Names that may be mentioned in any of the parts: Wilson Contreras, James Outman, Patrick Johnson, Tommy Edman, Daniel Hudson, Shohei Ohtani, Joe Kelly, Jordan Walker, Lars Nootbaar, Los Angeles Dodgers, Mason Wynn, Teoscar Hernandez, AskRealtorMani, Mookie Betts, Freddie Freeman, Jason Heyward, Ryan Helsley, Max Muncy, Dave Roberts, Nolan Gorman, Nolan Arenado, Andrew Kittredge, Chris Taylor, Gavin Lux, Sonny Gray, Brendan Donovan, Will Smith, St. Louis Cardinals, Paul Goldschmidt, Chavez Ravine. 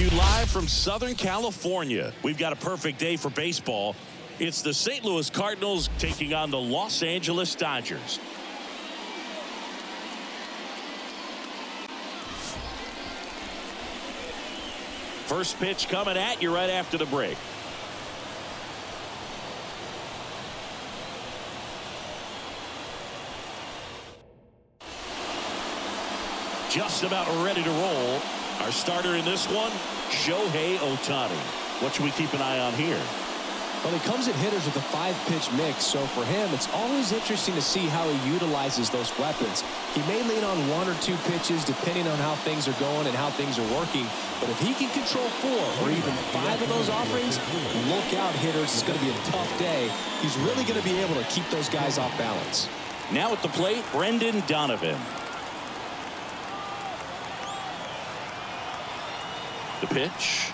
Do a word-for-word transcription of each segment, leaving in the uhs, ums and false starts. to you live from Southern California. We've got a perfect day for baseball. It's the Saint Louis Cardinals taking on the Los Angeles Dodgers. First pitch coming at you right after the break. Just about ready to roll. Our starter in this one, Shohei Ohtani. What should we keep an eye on here? Well, he comes at hitters with a five-pitch mix, so for him, it's always interesting to see how he utilizes those weapons. He may lean on one or two pitches depending on how things are going and how things are working, but if he can control four or even five of those offerings, look out, hitters. It's going to be a tough day. He's really going to be able to keep those guys off balance. Now at the plate, Brendan Donovan. The pitch.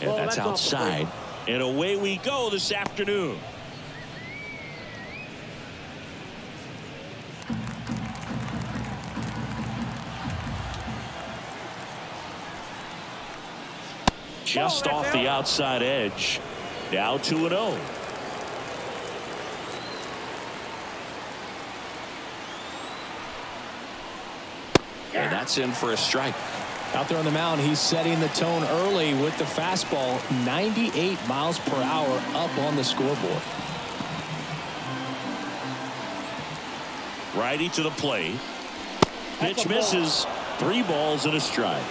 And well, that's, that's outside. And away we go this afternoon. Just oh, off the outside edge. Now two and oh. Yeah. And that's in for a strike. Out there on the mound, he's setting the tone early with the fastball, ninety-eight miles per hour up on the scoreboard. Righty to the plate. Pitch misses. Three balls and a strike.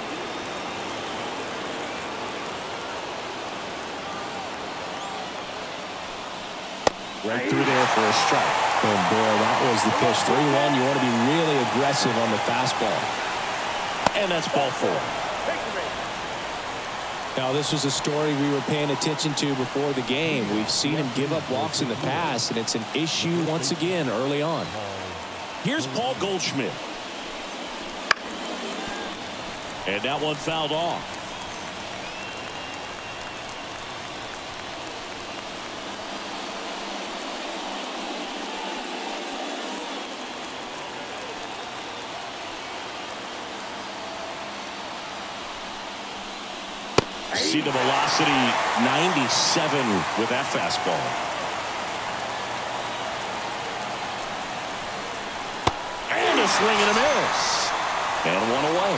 Right through there for a strike. And boy, that was the pitch. three one. You want to be really aggressive on the fastball. And that's ball four. Now, this was a story we were paying attention to before the game. We've seen him give up walks in the past, and it's an issue once again early on. Here's Paul Goldschmidt. And that one fouled off. See the velocity, ninety-seven with that fastball. And a swing and a miss. And one away.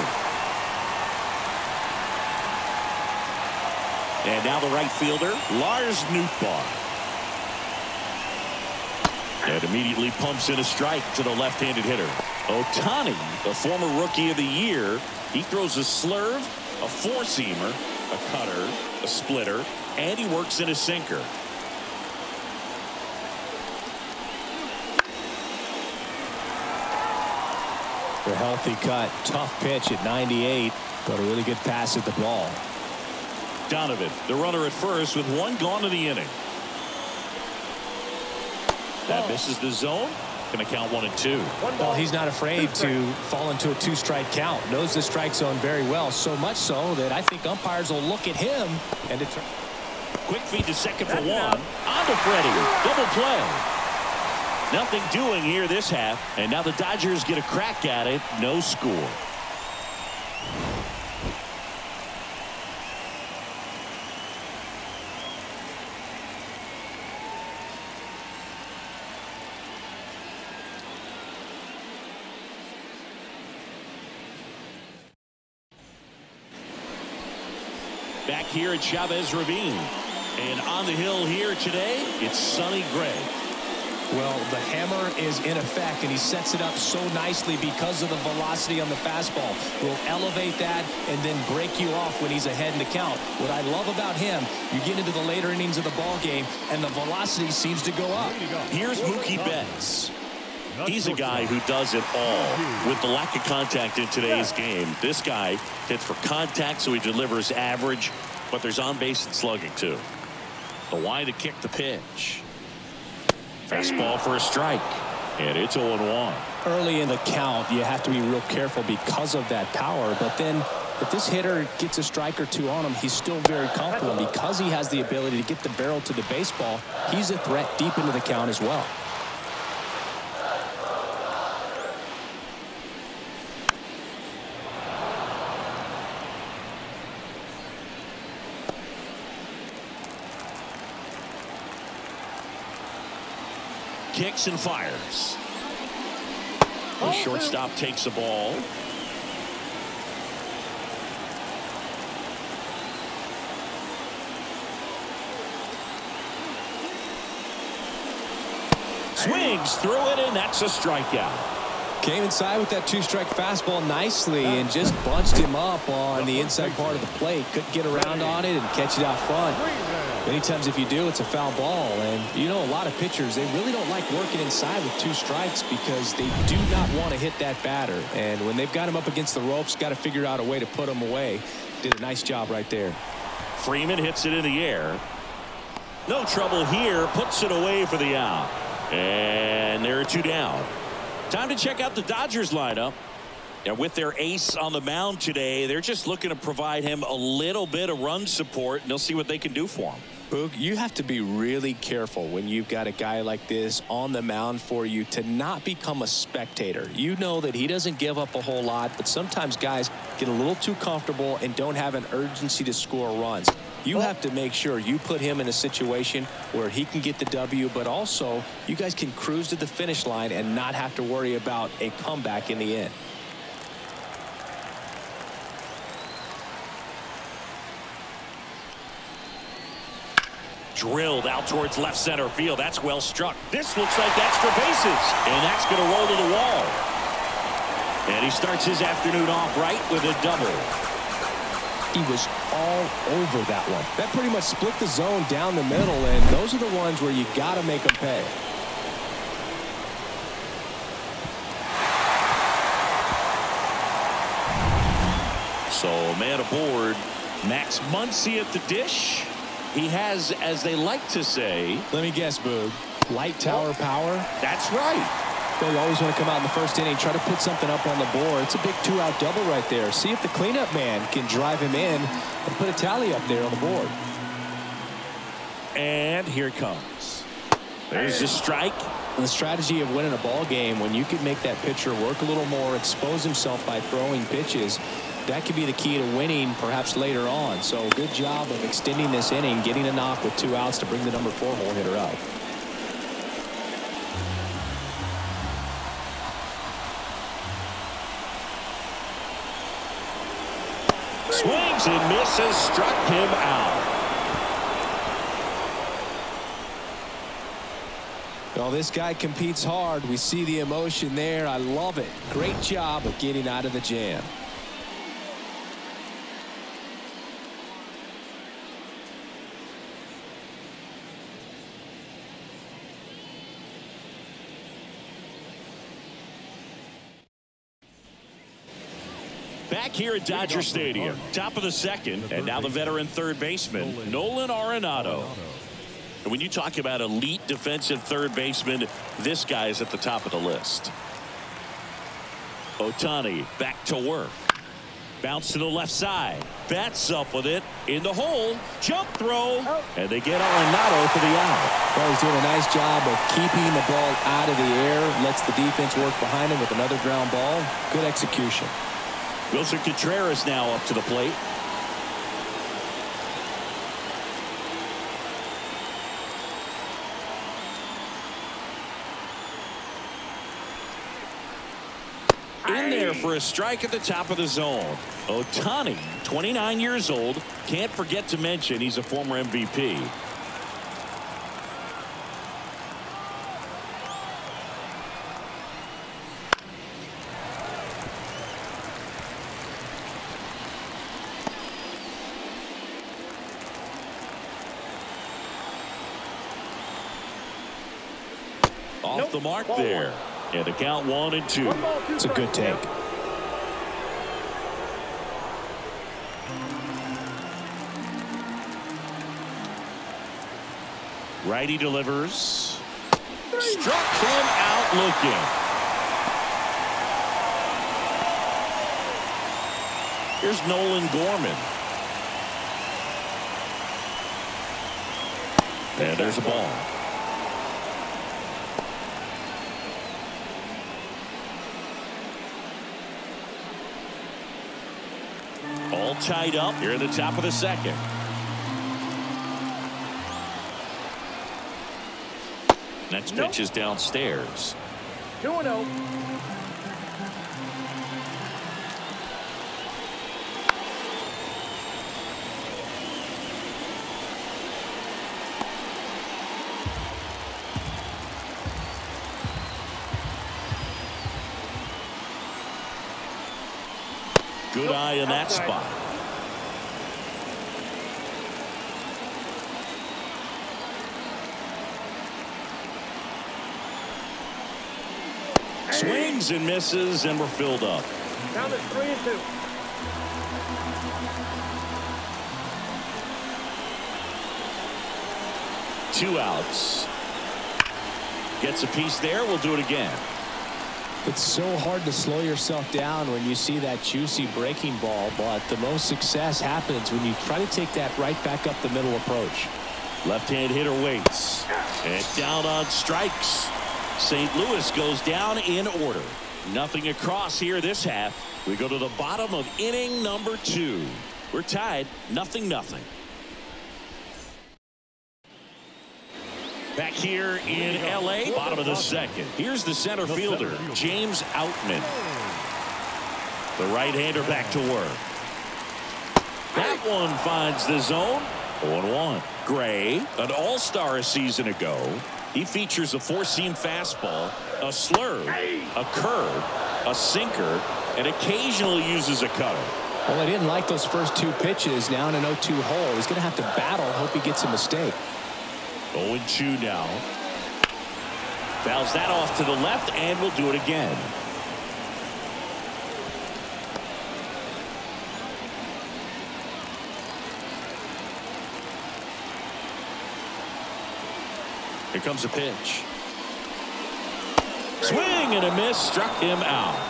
And now the right fielder, Lars Nootbaar. And immediately pumps in a strike to the left-handed hitter. Ohtani, the former Rookie of the Year, he throws a slurve, a four-seamer, a cutter, a splitter, and he works in a sinker. A healthy cut, tough pitch at ninety-eight, but a really good pass at the ball. Donovan, the runner at first with one gone in the inning. That misses the zone. Going to count one and two. Well, he's not afraid to fall into a two-strike count. Knows the strike zone very well, so much so that I think umpires will look at him and determine. Quick feed to second for one. On to Freddie. Double play. Nothing doing here this half, and now the Dodgers get a crack at it. No score. Back here at Chavez Ravine. And on the hill here today, it's Sonny Gray. Well, the hammer is in effect, and he sets it up so nicely because of the velocity on the fastball. Will elevate that and then break you off when he's ahead in the count. What I love about him, you get into the later innings of the ball game, and the velocity seems to go up. Here's Mookie Betts. He's a guy who does it all. With the lack of contact in today's game, this guy hits for contact, so he delivers average, but there's on base and slugging too. The wide to kick the pitch. Fastball for a strike, and it's oh and one. Early in the count, you have to be real careful because of that power, but then if this hitter gets a strike or two on him, he's still very comfortable because he has the ability to get the barrel to the baseball. He's a threat deep into the count as well. kicks and fires. The shortstop takes the ball. Swings through it, and that's a strikeout. Came inside with that two-strike fastball nicely and just bunched him up on the inside part of the plate. Couldn't get around on it and catch it out front. Many times if you do, it's a foul ball. And you know, a lot of pitchers, they really don't like working inside with two strikes because they do not want to hit that batter. And when they've got him up against the ropes, got to figure out a way to put him away. Did a nice job right there. Freeman hits it in the air. No trouble here. Puts it away for the out. And there are two down. Time to check out the Dodgers lineup. And with their ace on the mound today, they're just looking to provide him a little bit of run support, and they'll see what they can do for him. Boog, you have to be really careful when you've got a guy like this on the mound for you to not become a spectator. You know that he doesn't give up a whole lot, but sometimes guys get a little too comfortable and don't have an urgency to score runs. You have to make sure you put him in a situation where he can get the W, but also you guys can cruise to the finish line and not have to worry about a comeback in the end. Drilled out towards left center field. That's well struck. This looks like that's for bases, and that's going to roll to the wall. And he starts his afternoon off right with a double. He was all over that one. That pretty much split the zone down the middle, and those are the ones where you got to make them pay. So man aboard, Max Muncy at the dish. He has, as they like to say, let me guess, Boog, light tower power. That's right. They always want to come out in the first inning, try to put something up on the board. It's a big two-out double right there. See if the cleanup man can drive him in and put a tally up there on the board. And here it comes. There's the strike. The strategy of winning a ball game, when you can make that pitcher work a little more, expose himself by throwing pitches, that could be the key to winning perhaps later on. So good job of extending this inning, getting a knock with two outs to bring the number four hole hitter out. Swings and misses, struck him out. Well, this guy competes hard. We see the emotion there. I love it. Great job of getting out of the jam. Back here at Dodger Stadium, top of the second, and now the veteran third baseman, Nolan Arenado. And when you talk about elite defensive third baseman, this guy is at the top of the list. Ohtani back to work. Bounce to the left side. Betts up with it in the hole. Jump throw. And they get Arenado for the out. Well, he's doing a nice job of keeping the ball out of the air. Lets the defense work behind him with another ground ball. Good execution. Wilson Contreras now up to the plate. In there for a strike at the top of the zone. Ohtani, twenty-nine years old. Can't forget to mention he's a former M V P. Off nope. the mark ball there. One. And the count one and two. It's a good take. Righty delivers. Three. Struck him out looking. Here's Nolan Gorman. And there's a ball. All tied up here in the top of the second. Next nope. pitch is downstairs. two and oh. Good nope. eye in that outside. Spot. Swings and misses, and we're filled up. Now it's three and two. Two outs. Gets a piece there. We'll do it again. It's so hard to slow yourself down when you see that juicy breaking ball, but the most success happens when you try to take that right back up the middle approach. Left-hand hitter waits. And down on strikes. Saint Louis goes down in order. Nothing across here this half. We go to the bottom of inning number two. We're tied nothing nothing. Back here in L A, bottom of the second. Here's the center fielder, James Outman. The right-hander back to work. That one finds the zone. oh one. Gray, an all-star a season ago. He features a four-seam fastball, a slurve, a curve, a sinker, and occasionally uses a cutter. Well, I didn't like those first two pitches. Now in an oh two hole. He's going to have to battle. Hope he gets a mistake. oh and two now. Fouls that off to the left, and we'll do it again. Here comes a pitch. Swing and a miss. Struck him out.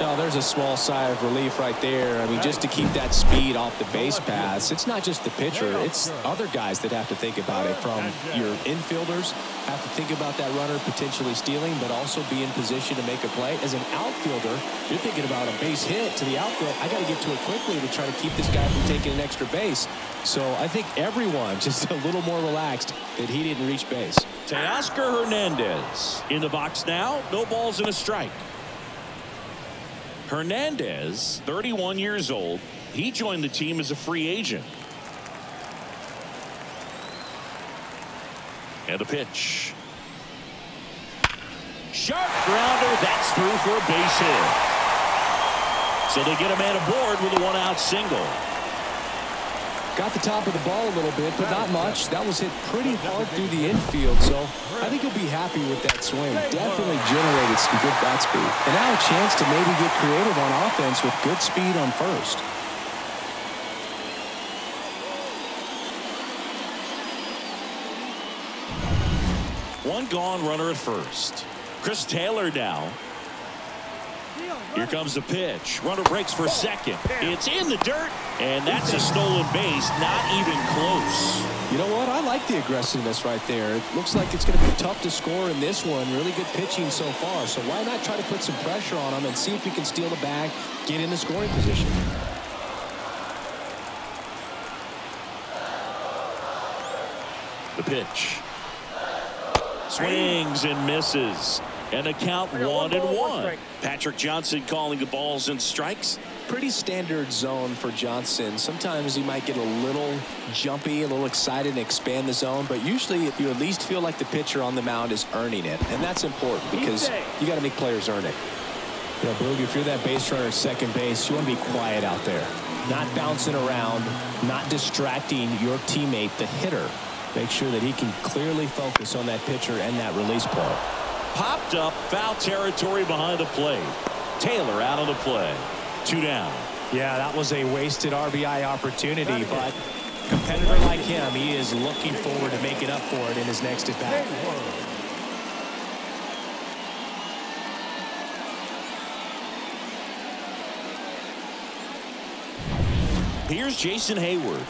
Now, there's a small sigh of relief right there. I mean, just to keep that speed off the base paths, it's not just the pitcher. It's other guys that have to think about it. From your infielders, have to think about that runner potentially stealing, but also be in position to make a play. As an outfielder, you're thinking about a base hit to the outfield. I got to get to it quickly to try to keep this guy from taking an extra base. So I think everyone just a little more relaxed that he didn't reach base. Teoscar Hernandez in the box now. No balls and a strike. Hernandez, thirty-one years old. He joined the team as a free agent. And a pitch. Sharp grounder. That's through for a base hit. So they get a man aboard with a one-out single. Got the top of the ball a little bit, but not much. That was hit pretty hard through the infield, so I think he'll be happy with that swing. Definitely generated some good bat speed. And now a chance to maybe get creative on offense with good speed on first. One gone, runner at first. Chris Taylor now. Here comes the pitch. Runner breaks for second. It's in the dirt, and that's a stolen base. Not even close. You know what? I like the aggressiveness right there. It looks like it's going to be tough to score in this one. Really good pitching so far. So why not try to put some pressure on him and see if he can steal the bag, get in the scoring position. The pitch. Swings and misses. And a count one and one. Patrick Johnson calling the balls and strikes. Pretty standard zone for Johnson. Sometimes he might get a little jumpy, a little excited, and expand the zone. But usually, if you at least feel like the pitcher on the mound is earning it, and that's important because you got to make players earn it. Yeah, Boog, if you're that base runner at second base, you want to be quiet out there, not bouncing around, not distracting your teammate, the hitter. Make sure that he can clearly focus on that pitcher and that release ball. Popped up, foul territory behind the plate. Taylor out of the play. Two down. Yeah, that was a wasted R B I opportunity, but competitor like him, he is looking forward to making up for it in his next at bat. Here's Jason Heyward.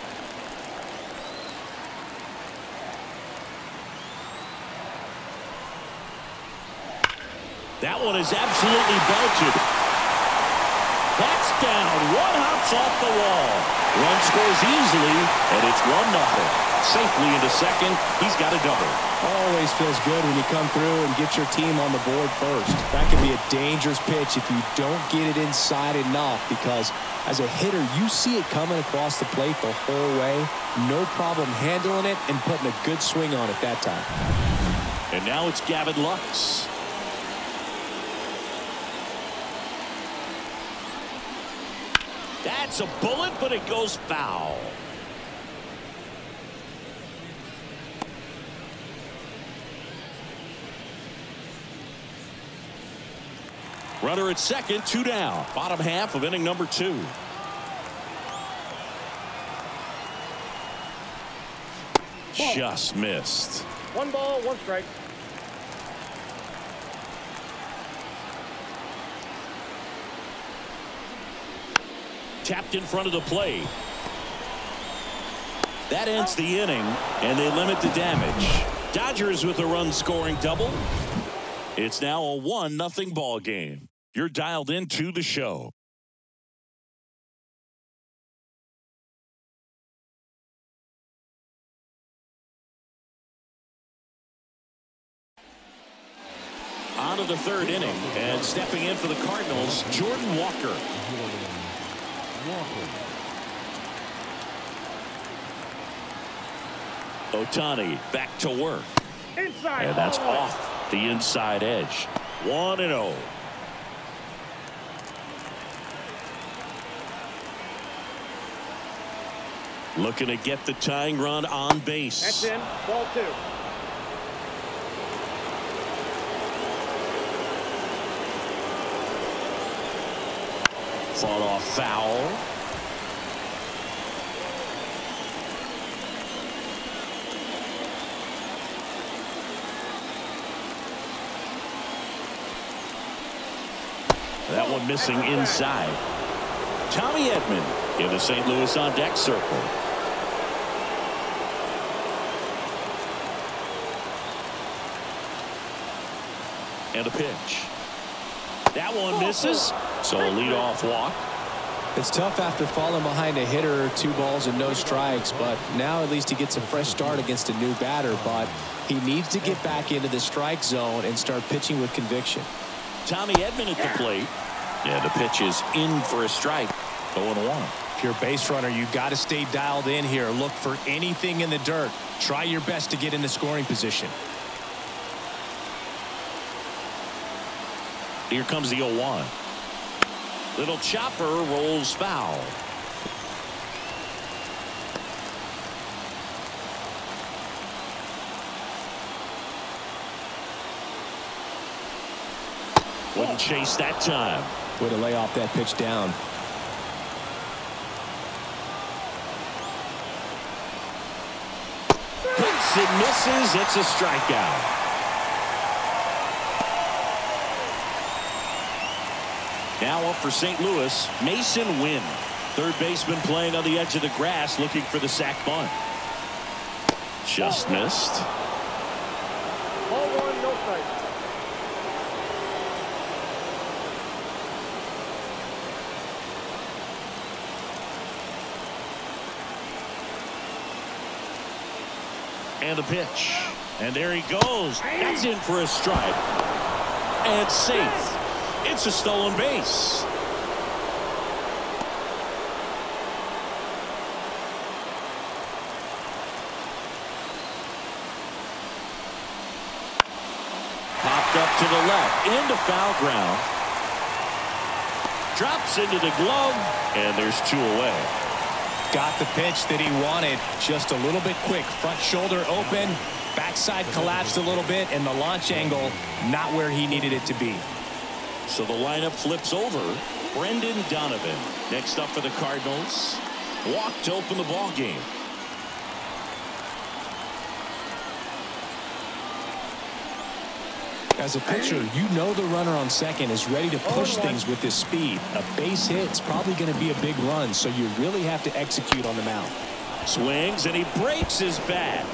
That one is absolutely belted. That's down. One hops off the wall. Run scores easily, and it's one nothing. Safely into second. He's got a double. Always feels good when you come through and get your team on the board first. That can be a dangerous pitch if you don't get it inside enough, because as a hitter, you see it coming across the plate the whole way. No problem handling it and putting a good swing on it that time. And now it's Gavin Lux. That's a bullet, but it goes foul. Runner at second, two down. Bottom half of inning number two. Ball. Just missed. One ball, one strike. Tapped in front of the plate. That ends the inning, and they limit the damage. Dodgers with a run scoring double. It's now a one nothing ball game. You're dialed into the show. On to the third inning, and stepping in for the Cardinals, Jordan Walker. Ohtani back to work. Inside. And that's off the inside edge. one and oh. Looking to get the tying run on base. That's in. Ball two. Fought off foul. That one missing inside. Tommy Edman in the Saint Louis on deck circle. And a pitch. That one misses. So a leadoff walk. It's tough after falling behind a hitter, two balls and no strikes, but now at least he gets a fresh start against a new batter. But he needs to get back into the strike zone and start pitching with conviction. Tommy Edman at the plate. Yeah, the pitch is in for a strike. oh and one. If you're a base runner, you got to stay dialed in here. Look for anything in the dirt. Try your best to get in the scoring position. Here comes the oh one. Little chopper rolls foul. Wouldn't chase that time. Way to lay off that pitch down. Hits and misses. It's a strikeout. Now up for Saint Louis, Mason Wynn. Third baseman playing on the edge of the grass, looking for the sac bunt. Just missed. Ball one, no strike. And a pitch. And there he goes. That's in for a strike. And safe. It's a stolen base. Popped up to the left. Into foul ground. Drops into the glove. And there's two away. Got the pitch that he wanted. Just a little bit quick. Front shoulder open. Backside collapsed a little bit. And the launch angle not where he needed it to be. So the lineup flips over. Brendan Donovan next up for the Cardinals. Walked to open the ball game. As a pitcher, you know the runner on second is ready to push things with his speed. A base hit is probably going to be a big run, so you really have to execute on the mound. Swings, and he breaks his bat.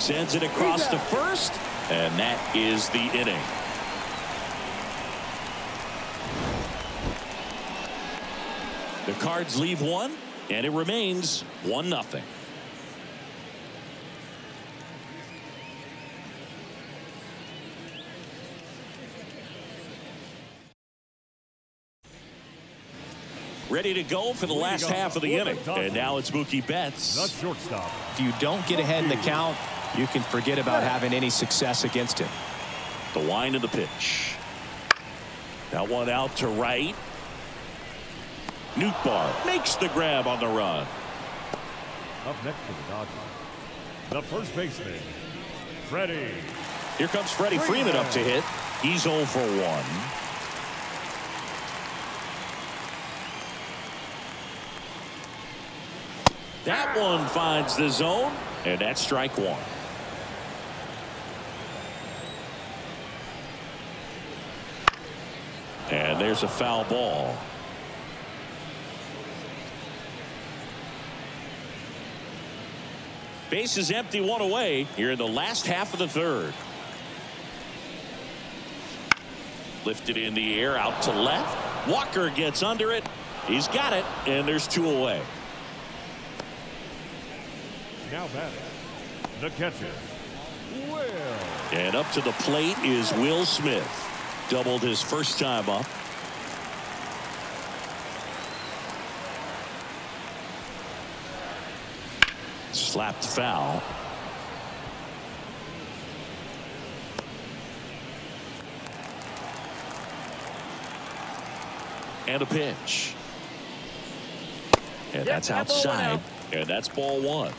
Sends it across the first, and that is the inning. The Cards leave one, And it remains one nothing. Ready to go for the last half of the inning. And now it's Mookie Betts. The shortstop. If you don't get ahead in the count, you can forget about having any success against him. The line of the pitch. That one out to right. Nootbaar makes the grab on the run. Up next for the Dodgers, the first baseman, Freddie. Here comes Freddie Freeman up to hit. He's oh for one. That one finds the zone, and that's strike one. And there's a foul ball. Base is empty, one away here in the last half of the third. Lifted in the air, out to left. Walker gets under it. He's got it, and there's two away. Now batting, the catcher, Will. And up to the plate is Will Smith. Doubled his first time up. Slapped foul. And a pitch. And that's outside. And that's ball one.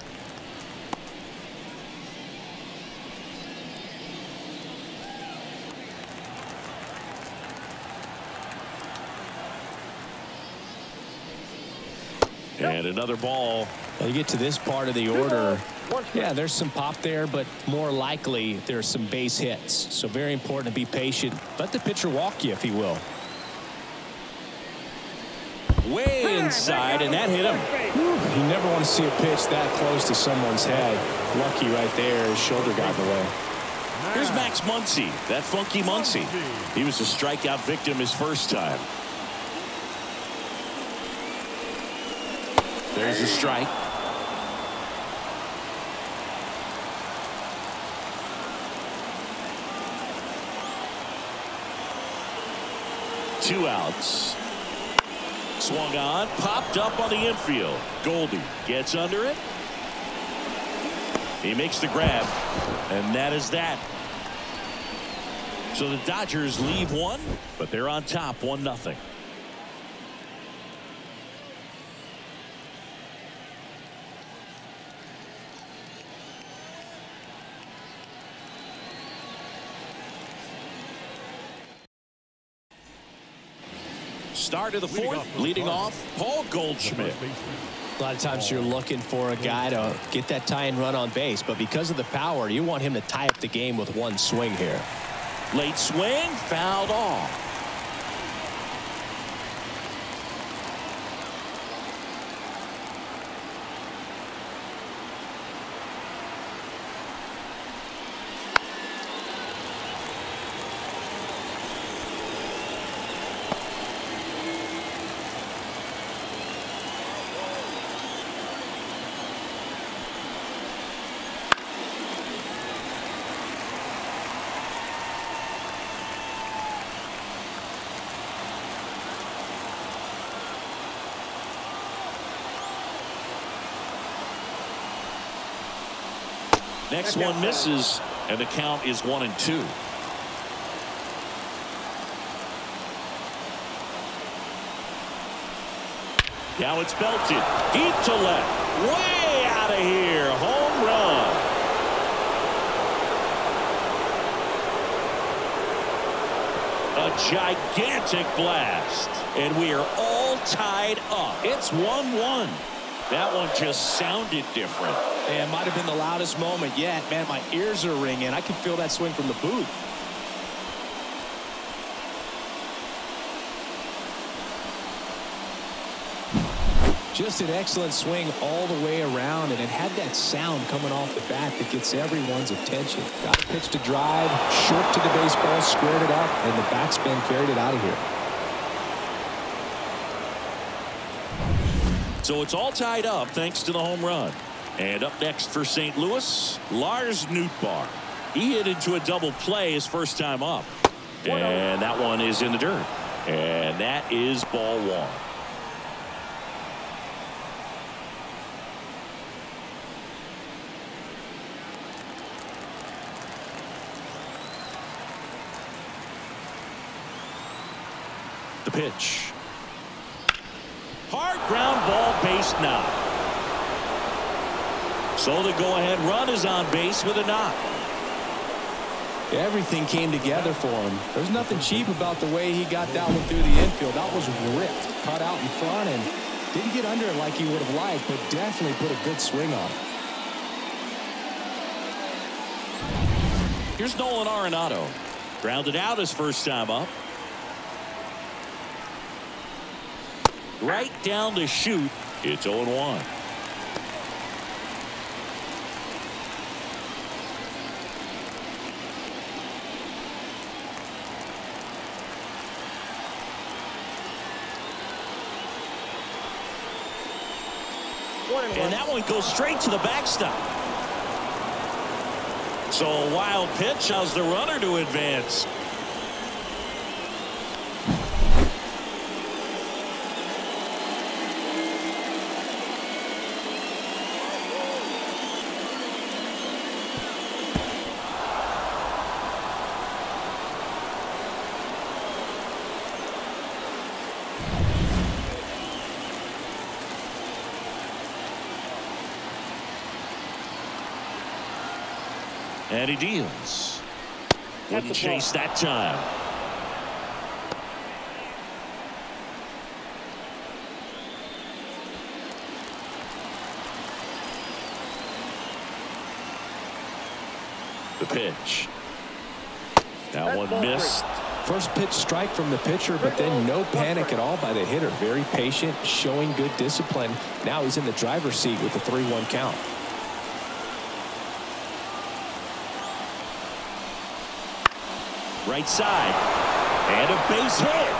And another ball. Well, you get to this part of the order. Yeah, there's some pop there, but more likely there's some base hits. So very important to be patient. Let the pitcher walk you, if he will. Way inside, and that hit him. You never want to see a pitch that close to someone's head. Lucky right there. His shoulder got in the way. Here's Max Muncy. That funky Muncy. He was a strikeout victim his first time. There's a strike. Two outs. Swung on, popped up on the infield. Goldie gets under it. He makes the grab, and that is that. So the Dodgers leave one, but they're on top one nothing. Start of the fourth, leading off, Paul Goldschmidt. A lot of times you're looking for a guy to get that tying run on base, but because of the power, you want him to tie up the game with one swing here. Late swing, fouled off. Next one misses, and the count is one and two. Now it's belted deep to left, way out of here, home run. A gigantic blast, and we are all tied up. It's one one. That one just sounded different. And it might have been the loudest moment yet. Man, my ears are ringing. I can feel that swing from the booth. Just an excellent swing all the way around, and it had that sound coming off the bat that gets everyone's attention. Got a pitch to drive, short to the baseball, squared it up, and the backspin carried it out of here. So it's all tied up thanks to the home run. And up next for Saint Louis, Lars Nootbaar. He hit into a double play his first time up. And that one is in the dirt. And that is ball one. The pitch. Hard ground ball, base knock. So the go-ahead run is on base with a knock. Everything came together for him. There's nothing cheap about the way he got that one through the infield. That was ripped, caught out in front, and didn't get under it like he would have liked, but definitely put a good swing on it. Here's Nolan Arenado. Grounded out his first time up. Right down the chute. It's oh and one. And that one goes straight to the backstop. So a wild pitch allows the runner to advance. And he deals. Wouldn't chase that time. The pitch. That one missed. First pitch strike from the pitcher, but then no panic at all by the hitter. Very patient, showing good discipline. Now he's in the driver's seat with a three one count. Right side, and a base hit.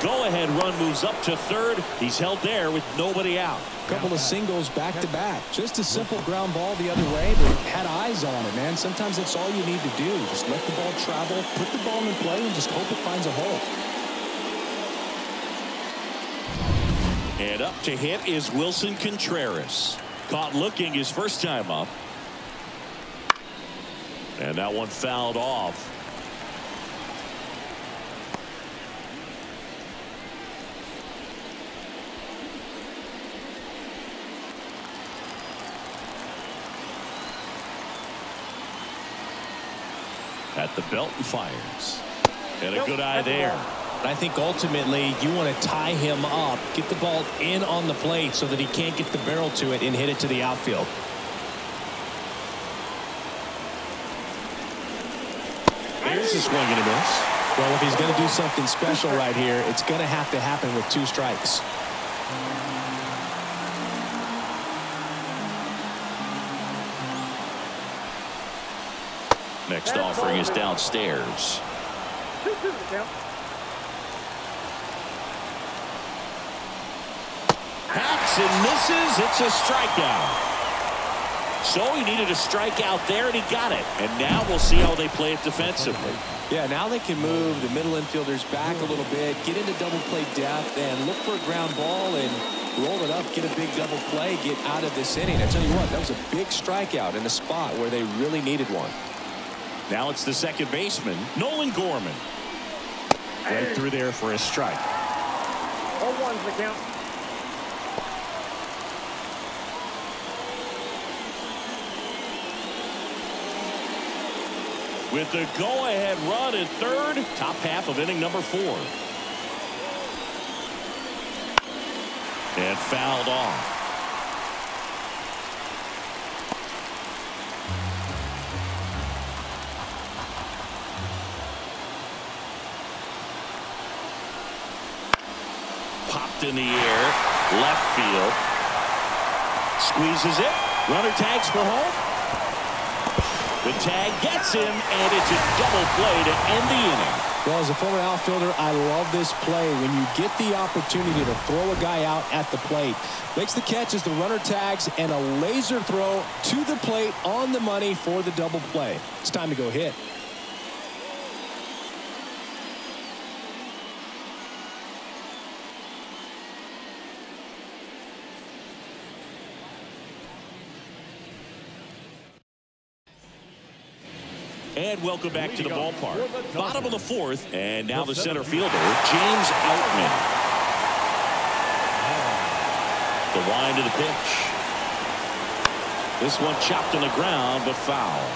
The go-ahead run moves up to third. He's held there with nobody out. Couple of singles back to back. Just a simple ground ball the other way, but had eyes on it, man. Sometimes that's all you need to do. Just let the ball travel, put the ball in play, and just hope it finds a hole. And up to hit is Wilson Contreras. Caught looking his first time up. And that one fouled off. At the belt and fires. And a good eye there. I think ultimately you want to tie him up, get the ball in on the plate so that he can't get the barrel to it and hit it to the outfield. Here's a swing and a miss. Well, if he's going to do something special right here, it's going to have to happen with two strikes. Next offering is downstairs. Hacks and misses. It's a strikeout. So he needed a strikeout there, and he got it. And now we'll see how they play it defensively. Yeah, now they can move the middle infielders back a little bit, get into double play depth, and look for a ground ball and roll it up, get a big double play, get out of this inning. I tell you what, that was a big strikeout in a spot where they really needed one. Now it's the second baseman, Nolan Gorman. Right through there for a strike. oh one's the count. With the go-ahead run at third, top half of inning number four. And fouled off. Popped in the air, left field. Squeezes it, runner tags for home. The tag gets him, and it's a double play to end the inning. Well, as a former outfielder, I love this play. When you get the opportunity to throw a guy out at the plate, makes the catch as the runner tags, and a laser throw to the plate on the money for the double play. It's time to go hit. And welcome back to the ballpark. Bottom of the fourth, and now the center fielder, James Outman. The line to the pitch. This one chopped on the ground, but foul.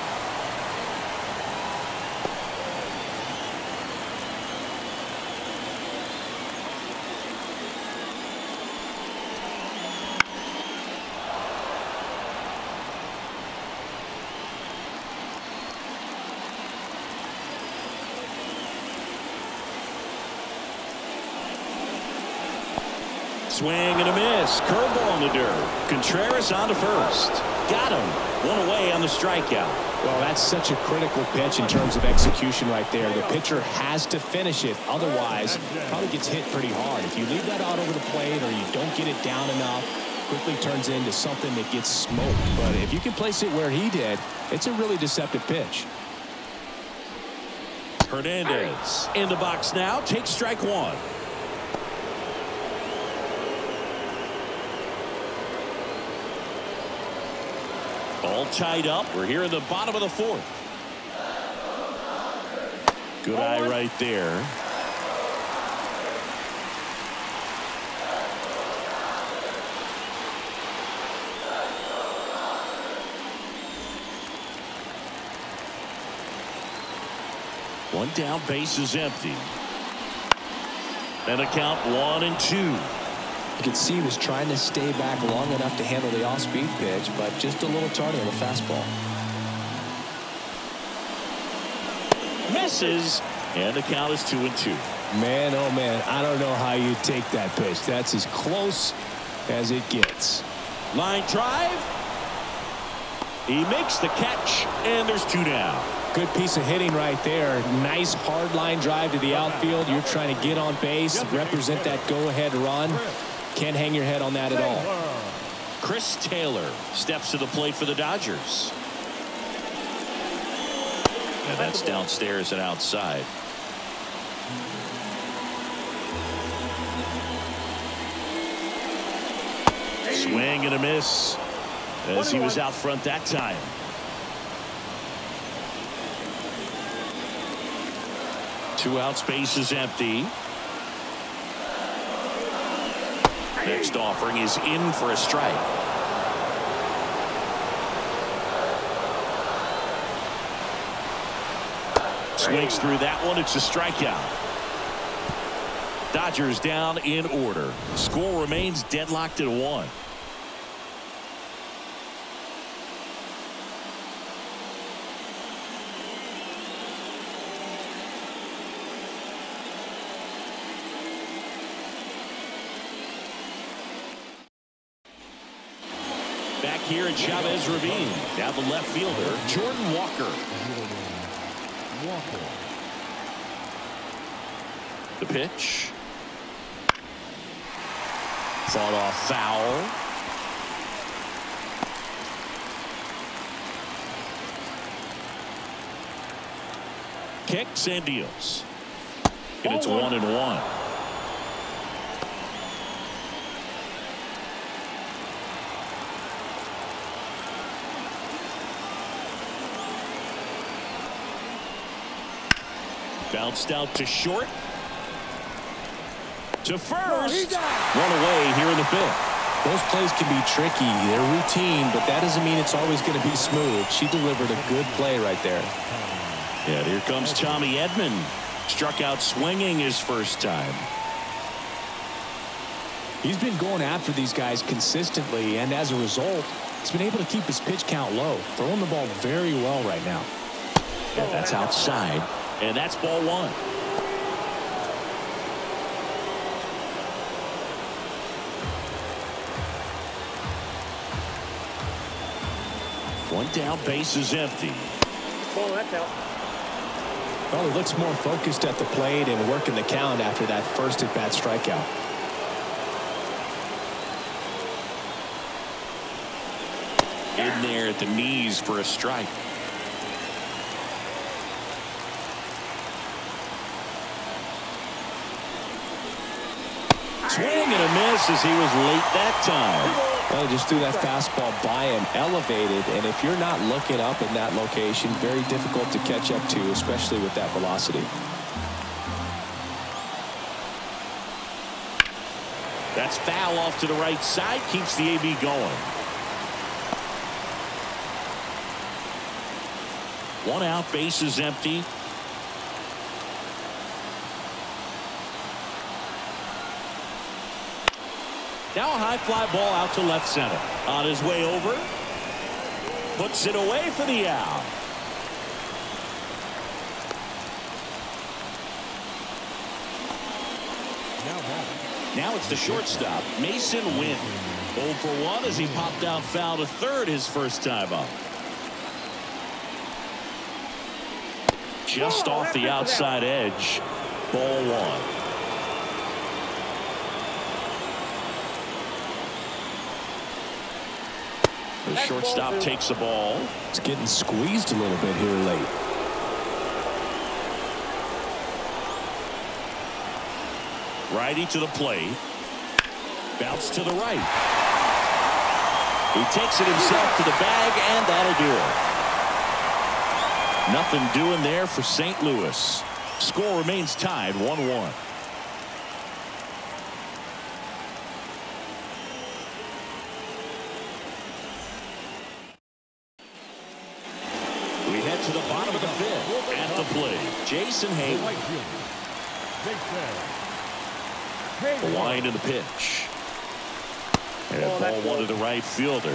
Swing and a miss. Curveball in the dirt. Contreras on to first. Got him. One away on the strikeout. Well, that's such a critical pitch in terms of execution right there. The pitcher has to finish it. Otherwise, probably gets hit pretty hard. If you leave that out over the plate or you don't get it down enough, quickly turns into something that gets smoked. But if you can place it where he did, it's a really deceptive pitch. Hernandez in the box now. Takes strike one. All tied up. We're here in the bottom of the fourth. Good eye right there. One down, base is empty. And a count one and two. You could see he was trying to stay back long enough to handle the off-speed pitch, but just a little tardy on the fastball. Misses, and the count is two and two. Man, oh man, I don't know how you take that pitch. That's as close as it gets. Line drive. He makes the catch, and there's two down. Good piece of hitting right there. Nice hard line drive to the outfield. You're trying to get on base, represent that go-ahead run. Can't hang your head on that at all. Chris Taylor steps to the plate for the Dodgers. And that's downstairs and outside. Swing and a miss as he was out front that time. Two outs, base is empty. Next offering is in for a strike. Swings through that one. It's a strikeout. Dodgers down in order. Score remains deadlocked at one. Here in Chavez Ravine. Now the left fielder, Jordan Walker. The pitch. Fought off foul. Kicks and deals. And it's one and one. Bounced out to short. To first. One away here in the fifth. Those plays can be tricky. They're routine, but that doesn't mean it's always going to be smooth. She delivered a good play right there. Yeah, here comes Tommy Edman. Struck out swinging his first time. He's been going after these guys consistently, and as a result, he's been able to keep his pitch count low. Throwing the ball very well right now. Yeah, that's outside. And that's ball one. One down, base is empty. Oh, that's out. Well, he looks more focused at the plate and working the count after that first at bat strikeout. In there at the knees for a strike. Swing and a miss as he was late that time. Well, just threw that fastball by him, elevated, and if you're not looking up in that location, very difficult to catch up to, especially with that velocity. That's foul off to the right side, keeps the A B going. One out, base is empty. Now a high fly ball out to left center. On his way over, puts it away for the out. Now it's the shortstop, Mason Wynn. oh for one as he popped out foul to third his first time up. Just off the outside edge. Ball one. The shortstop takes the ball. It's getting squeezed a little bit here late. Righty to the plate. Bounce to the right. He takes it himself to the bag, and that'll do it. Nothing doing there for Saint Louis. Score remains tied one one. Jason Heyward. The line in the pitch. And ball one to the right fielder.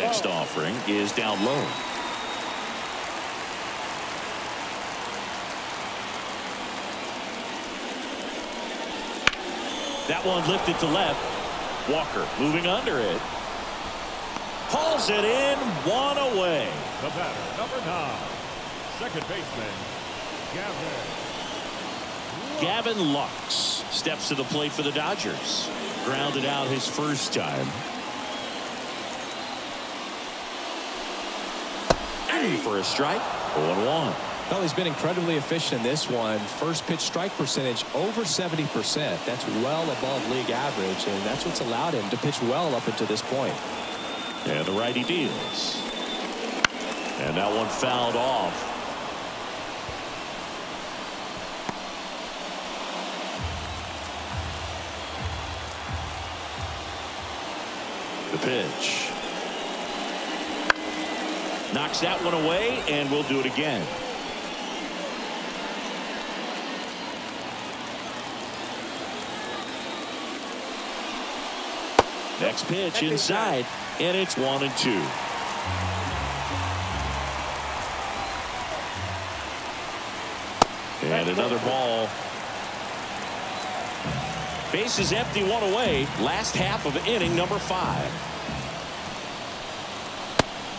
Next offering is down low. That one lifted to left. Walker moving under it. Pulls it in, one away. The batter, number nine, second baseman, Gavin Lux. Gavin Lux steps to the plate for the Dodgers. Grounded out his first time. Three for a strike, one one. Well, he's been incredibly efficient in this one. First pitch strike percentage over seventy percent. That's well above league average, and that's what's allowed him to pitch well up until this point. And the righty deals. And that one fouled off. The pitch. Knocks that one away, and we'll do it again. Next pitch inside, and it's one and two. And another ball. Base is empty, one away. Last half of inning number five.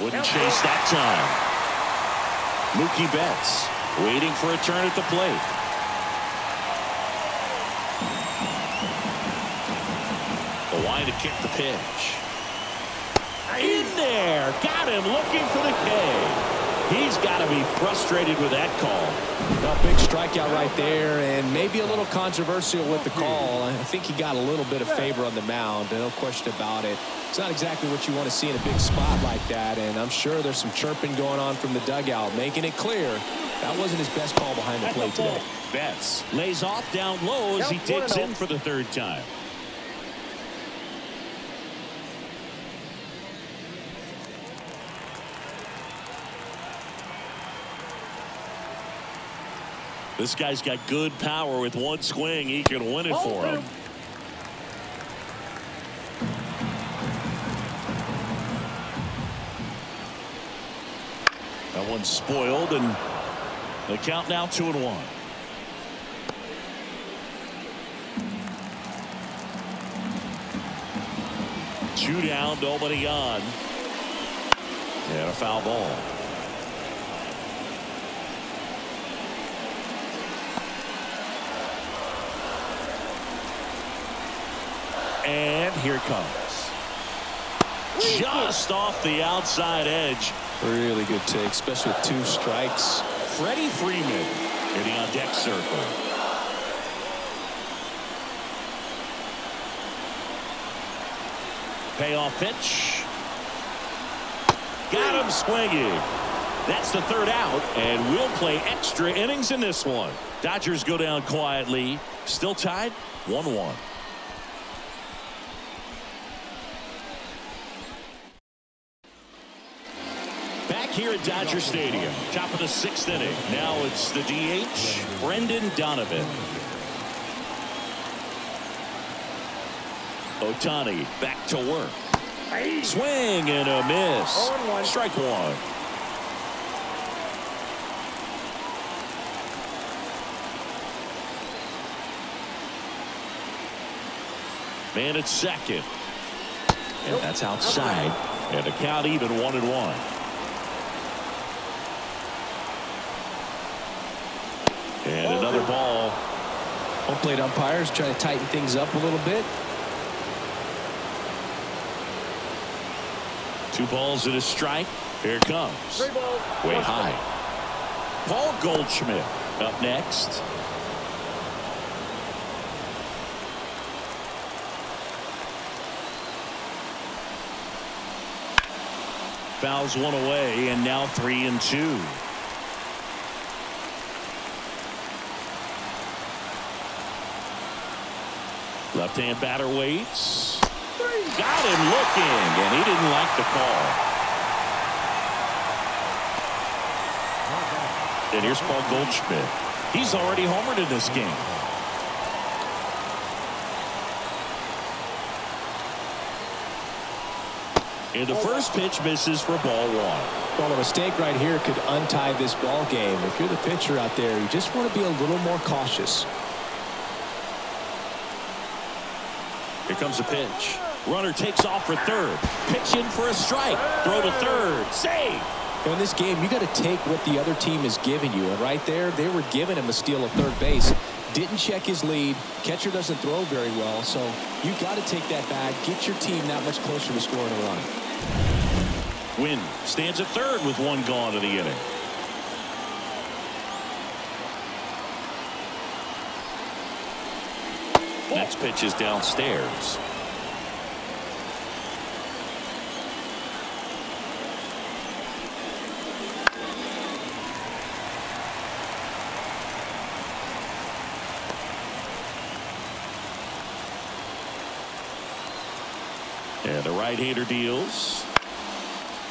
Wouldn't chase that time. Mookie Betts waiting for a turn at the plate. To kick the pitch. In there. Got him looking for the K. He's got to be frustrated with that call. A big strikeout right there, and maybe a little controversial with the call. I think he got a little bit of favor on the mound. No question about it. It's not exactly what you want to see in a big spot like that, and I'm sure there's some chirping going on from the dugout, making it clear that wasn't his best call behind the plate today. Betts lays off down low as he digs in for the third time. This guy's got good power. With one swing, he can win it for him. That one's spoiled, and the count now two and one. Two down, nobody on. And a foul ball. And here it comes. Just off the outside edge. Really good take, especially with two strikes. Freddie Freeman in the on-deck circle. Payoff pitch. Got him swinging. That's the third out, and we'll play extra innings in this one. Dodgers go down quietly. Still tied, one one. Here at Dodger Stadium, top of the sixth inning. Now it's the D H, Brendan Donovan. Ohtani back to work. Swing and a miss. Strike one. Man at second. And that's outside. And the count even, one and one. And another ball. Home plate umpires trying to tighten things up a little bit. Two balls and a strike. Here it comes. Way high. Paul Goldschmidt up next. Fouls one away, and now three and two. Left-hand batter waits. Got him looking, and he didn't like the call. And here's Paul Goldschmidt. He's already homered in this game. And the first pitch misses for ball one. Well, a mistake right here could untie this ball game. If you're the pitcher out there, you just want to be a little more cautious. Here comes a pitch. Runner takes off for third. Pitch in for a strike. Throw to third. Save. In this game, you got to take what the other team is giving you. And right there, they were giving him a steal at third base. Didn't check his lead. Catcher doesn't throw very well. So you got to take that back. Get your team that much closer to scoring a run. Wynn stands at third with one gone in the inning. Next pitch is downstairs. And the right-hander deals.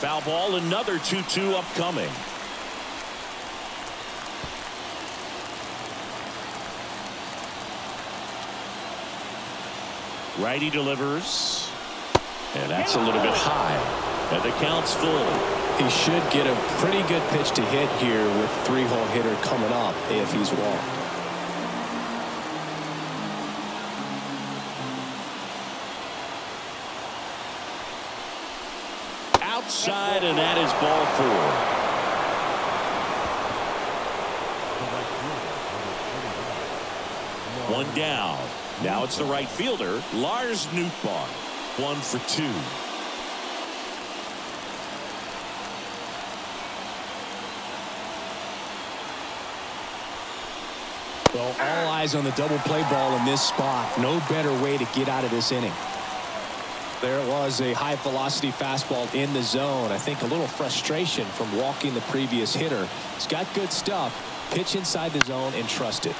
Foul ball, another two two upcoming. Righty delivers, and that's a little bit high, and the count's full. He should get a pretty good pitch to hit here with three-hole hitter coming up if he's walked. Outside, and that is ball four. One down. Now it's the right fielder, Lars Nootbaar, one for two. Well, all eyes on the double play ball in this spot. No better way to get out of this inning. There was a high velocity fastball in the zone. I think a little frustration from walking the previous hitter. He's got good stuff. Pitch inside the zone and trust it.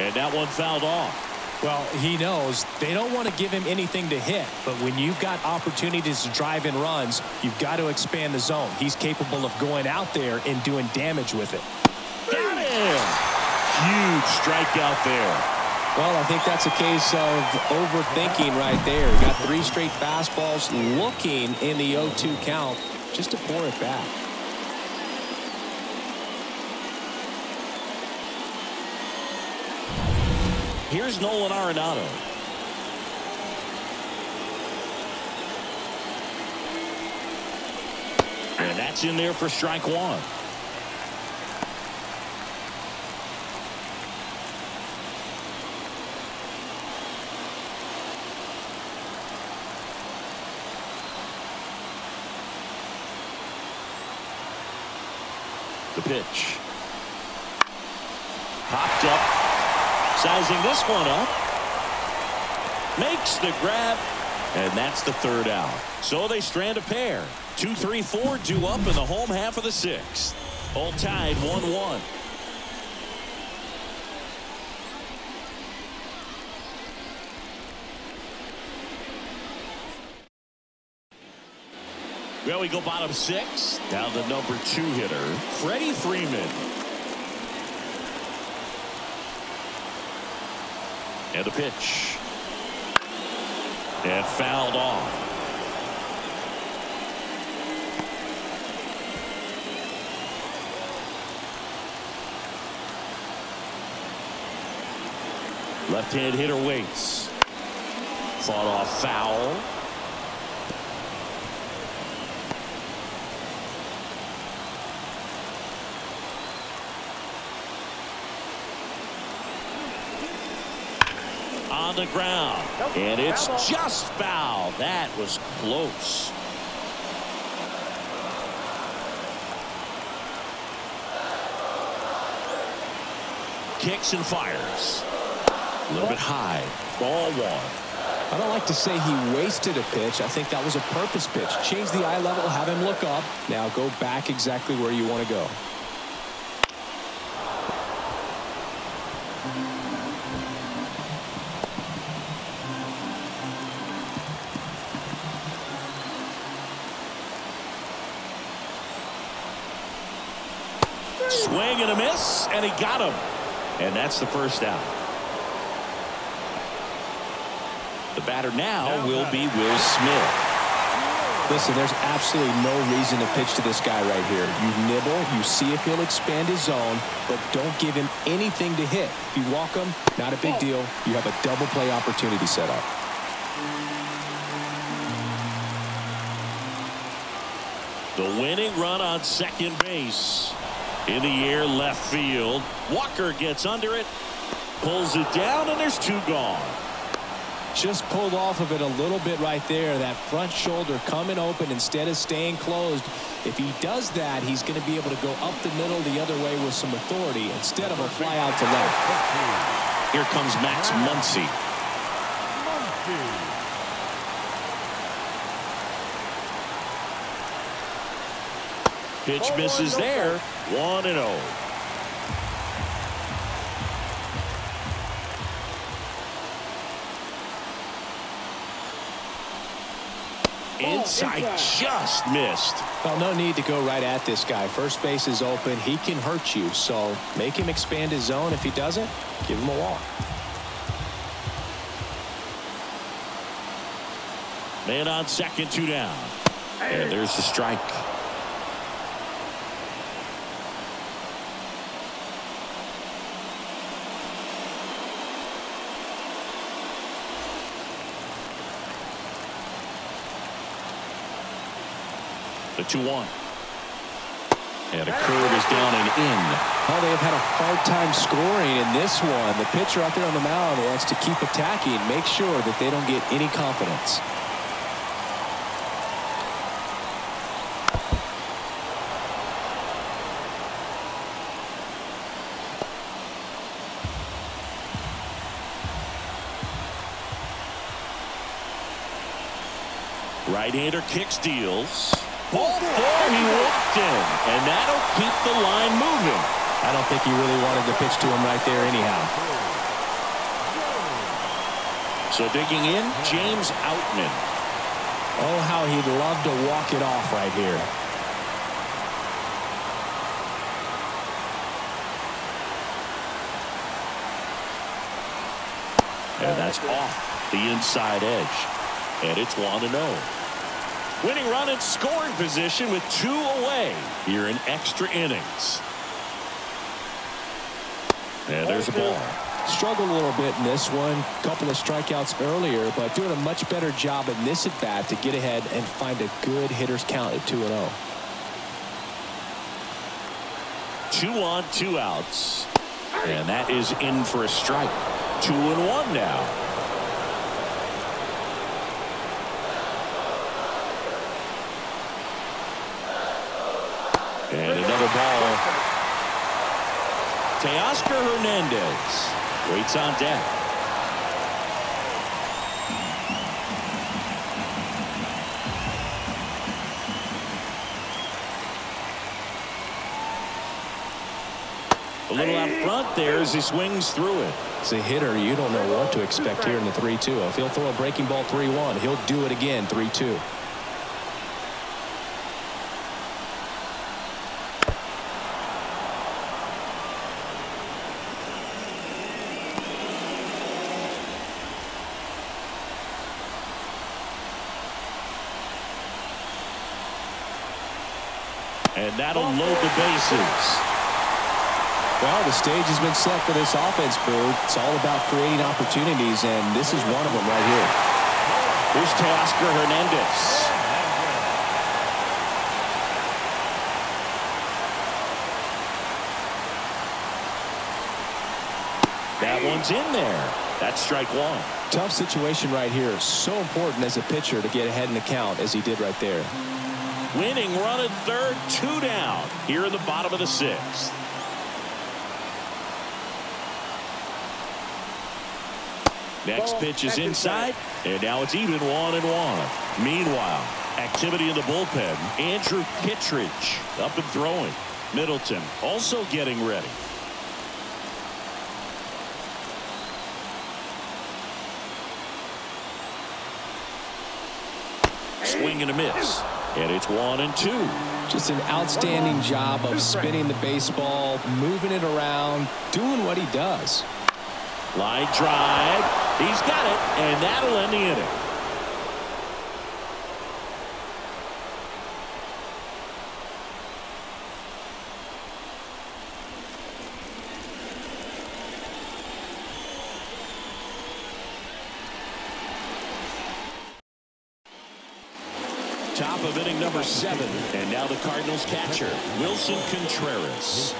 And that one fouled off. Well, he knows they don't want to give him anything to hit, but when you've got opportunities to drive in runs, you've got to expand the zone. He's capable of going out there and doing damage with it. Got him! Huge strikeout there. Well, I think that's a case of overthinking right there. Got three straight fastballs looking in the oh two count just to pour it back. Here's Nolan Arenado. That's in there for strike one. The pitch. Popped up. Sizing this one up. Makes the grab. And that's the third out. So they strand a pair. Two, three, four, due up in the home half of the sixth. All tied one one. Well, we go bottom six. Now the number two hitter, Freddie Freeman. And the pitch. And fouled off. Left-hand hitter waits. Fought off foul. On the ground, and it's just foul. That was close. Kicks and fires. A little bit high. Ball one. I don't like to say he wasted a pitch. I think that was a purpose pitch. Change the eye level, have him look up. Now go back exactly where you want to go. Swing and a miss, and he got him. And that's the first out. The batter now will be Will Smith. Listen, there's absolutely no reason to pitch to this guy right here. You nibble, you see if he'll expand his zone, but don't give him anything to hit. If you walk him, not a big deal. You have a double play opportunity set up. The winning run on second base. In the air, left field. Walker gets under it, pulls it down, and there's two gone. Just pulled off of it a little bit right there. That front shoulder coming open instead of staying closed. If he does that, he's going to be able to go up the middle the other way with some authority instead of a fly out to left. Here comes Max Muncy. Pitch misses there. one and oh. Inside, just missed. Well, no need to go right at this guy. First base is open. He can hurt you. So make him expand his zone. If he doesn't, give him a walk. Man on second, two down. And there's the strike. The two one. And a curve is down and in. Well, they have had a hard time scoring in this one. The pitcher out there on the mound wants to keep attacking, make sure that they don't get any confidence. Right-hander kicks, deals. Ball four, he walked in, and that'll keep the line moving. I don't think he really wanted to pitch to him right there anyhow. So digging in, James Outman. Oh, how he'd love to walk it off right here. And that's off the inside edge, and it's one and oh. Winning run in scoring position with two away here in extra innings. And there's a ball. Struggled a little bit in this one. Couple of strikeouts earlier, but doing a much better job in this at bat to get ahead and find a good hitter's count at two and oh. Two on, two outs. And that is in for a strike. Two and one now. And another ball. Teoscar Hernandez waits on deck. A little out front there as he swings through it. It's a hitter. You don't know what to expect here in the three two. If he'll throw a breaking ball three one, he'll do it again three two. And that'll load the bases. Well, the stage has been set for this offense, Bird. It's all about creating opportunities, and this is one of them right here. Here's Teoscar Hernandez. That one's in there. That's strike one. Tough situation right here. So important as a pitcher to get ahead in the count as he did right there. Winning run at third, two down here in the bottom of the sixth. Next pitch is inside, and now it's even one and one. Meanwhile, activity in the bullpen. Andrew Kittredge up and throwing. Middleton also getting ready. Swing and a miss. And it's one and two. Just an outstanding job of spinning the baseball, moving it around, doing what he does. Line drive. He's got it, and that'll end the inning. Top of inning number seven, and now the Cardinals catcher, Wilson Contreras.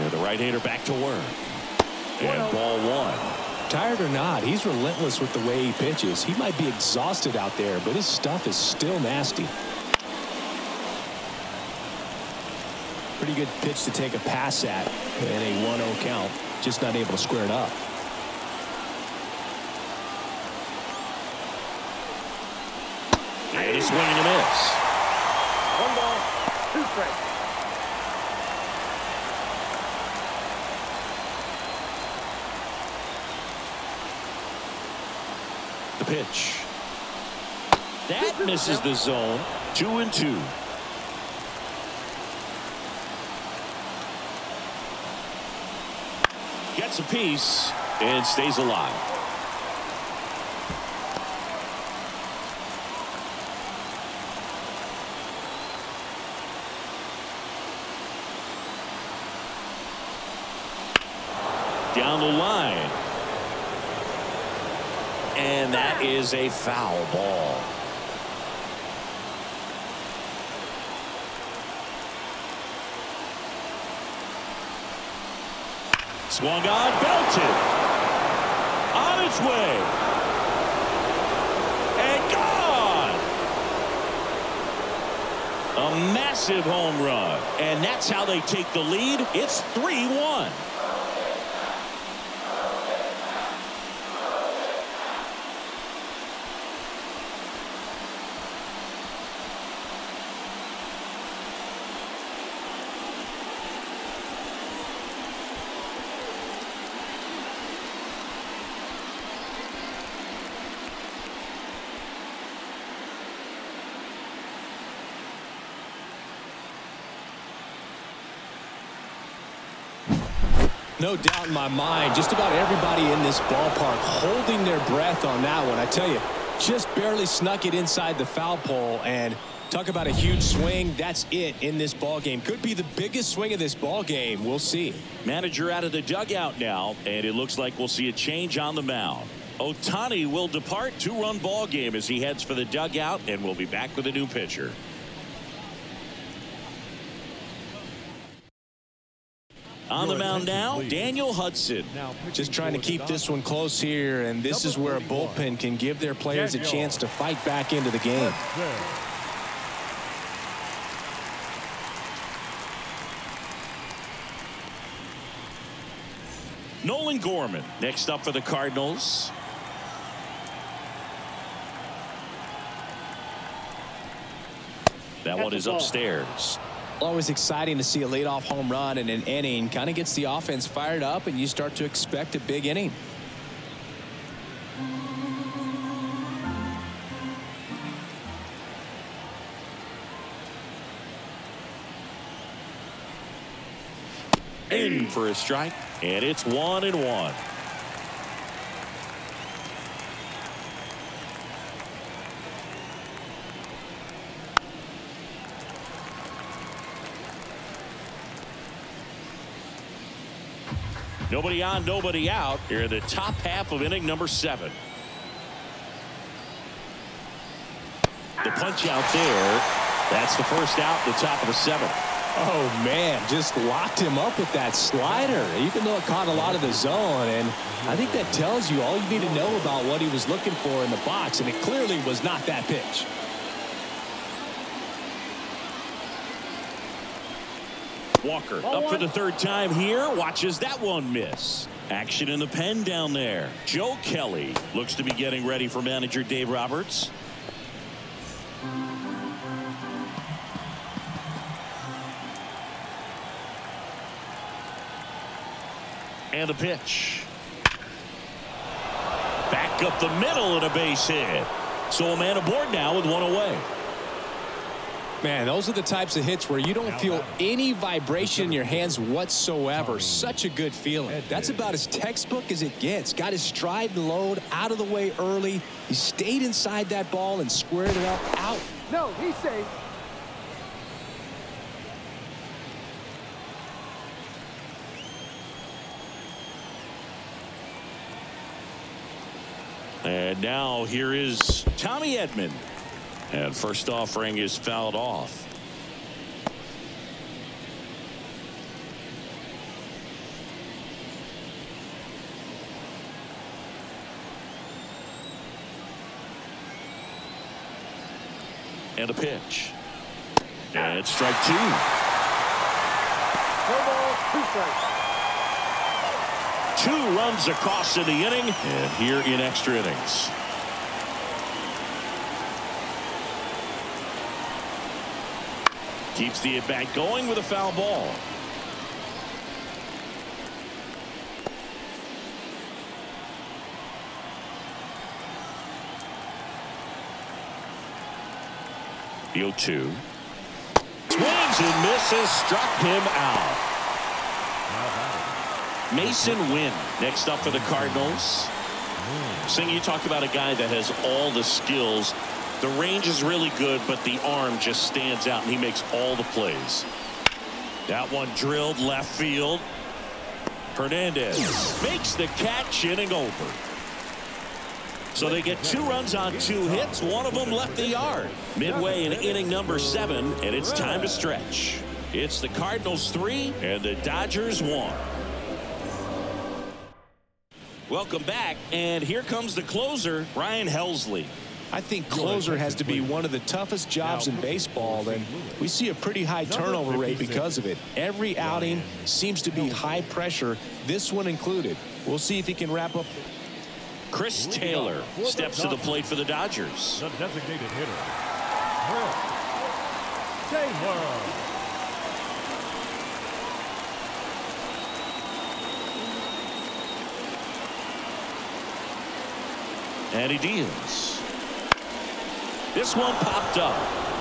And the right-hander back to work. And ball one. Tired or not, he's relentless with the way he pitches. He might be exhausted out there, but his stuff is still nasty. Pretty good pitch to take a pass at, and a one oh count. Just not able to square it up. And a swing and a miss. One ball, two strikes. The pitch. That misses the zone. Two and two. Gets a piece and stays alive. Down the line. And that is a foul ball. Swung on, belted. On its way. And gone. A massive home run. And that's how they take the lead. It's three one. No doubt in my mind, just about everybody in this ballpark holding their breath on that one. I tell you, just barely snuck it inside the foul pole, and talk about a huge swing. That's it in this ballgame. Could be the biggest swing of this ballgame. We'll see. Manager out of the dugout now, and it looks like we'll see a change on the mound. Ohtani will depart. Two-run ball game as he heads for the dugout, and we'll be back with a new pitcher. On the mound now, Daniel Hudson. Just trying to keep this one close here, and this is where a bullpen can give their players a chance to fight back into the game. Nolan Gorman next up for the Cardinals. That one is upstairs. Always exciting to see a leadoff home run in an inning. Kind of gets the offense fired up, and you start to expect a big inning. In for a strike, and it's one and one. Nobody on, nobody out here in the top half of inning number seven. The punch out there. That's the first out in the top of the seventh. Oh, man, just locked him up with that slider, even though it caught a lot of the zone. And I think that tells you all you need to know about what he was looking for in the box, and it clearly was not that pitch. Walker up for the third time here, watches that one miss. Action in the pen down there. Joe Kelly looks to be getting ready for manager Dave Roberts. And the pitch. Back up the middle and a base hit. So a man aboard now with one away. Man, those are the types of hits where you don't feel any vibration in your hands whatsoever. Such a good feeling. That's about as textbook as it gets. Got his stride and load out of the way early. He stayed inside that ball and squared it up out. No, he's safe. And now here is Tommy Edman. And first offering is fouled off. And a pitch. And it's strike two. Two runs across in the inning. And here in extra innings. Keeps the at-bat going with a foul ball. Deal two. Swings and misses. Struck him out. Mason Wynn next up for the Cardinals. Singh, you talked about a guy that has all the skills. The range is really good, but the arm just stands out, and he makes all the plays. That one drilled left field. Hernandez makes the catch, inning over. So they get two runs on two hits. One of them left the yard. Midway in inning number seven, and it's time to stretch. It's the Cardinals three and the Dodgers one. Welcome back, and here comes the closer, Ryan Helsley. I think closer has to be one of the toughest jobs in baseball, and we see a pretty high turnover rate because of it. Every outing seems to be high pressure, this one included. We'll see if he can wrap up. Chris Taylor steps to the plate for the Dodgers. The designated hitter. Taylor. And he deals. This one popped up.